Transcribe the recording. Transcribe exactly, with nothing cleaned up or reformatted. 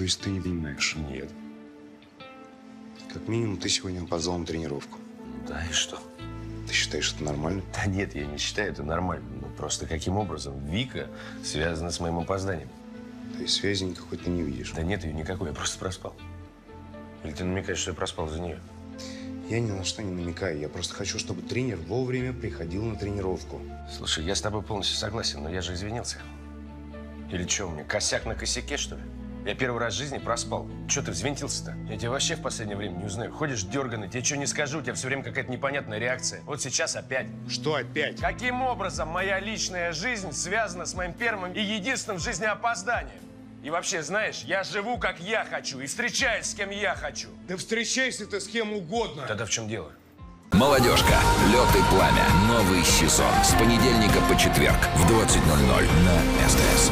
То есть ты не понимаешь? Нет. Как минимум, ты сегодня опоздал на тренировку. Да и что? Ты считаешь это нормально? Да нет, я не считаю это нормально. Ну, просто каким образом Вика связана с моим опозданием? Да и связи никакой ты не видишь. Да нет ее никакой, я просто проспал. Или ты намекаешь, что я проспал за нее? Я ни на что не намекаю. Я просто хочу, чтобы тренер вовремя приходил на тренировку. Слушай, я с тобой полностью согласен, но я же извинился. Или что, у меня косяк на косяке, что ли? Я первый раз в жизни проспал. Че ты взвинтился-то? Я тебя вообще в последнее время не узнаю. Ходишь дерганый, тебе что не скажу, у тебя все время какая-то непонятная реакция. Вот сейчас опять. Что опять? Каким образом моя личная жизнь связана с моим первым и единственным в жизни опозданием? И вообще, знаешь, я живу, как я хочу, и встречаюсь, с кем я хочу. Да встречайся ты с кем угодно. Тогда в чем дело? Молодежка. Лед и пламя. Новый сезон. С понедельника по четверг в двадцать ноль ноль на СДС.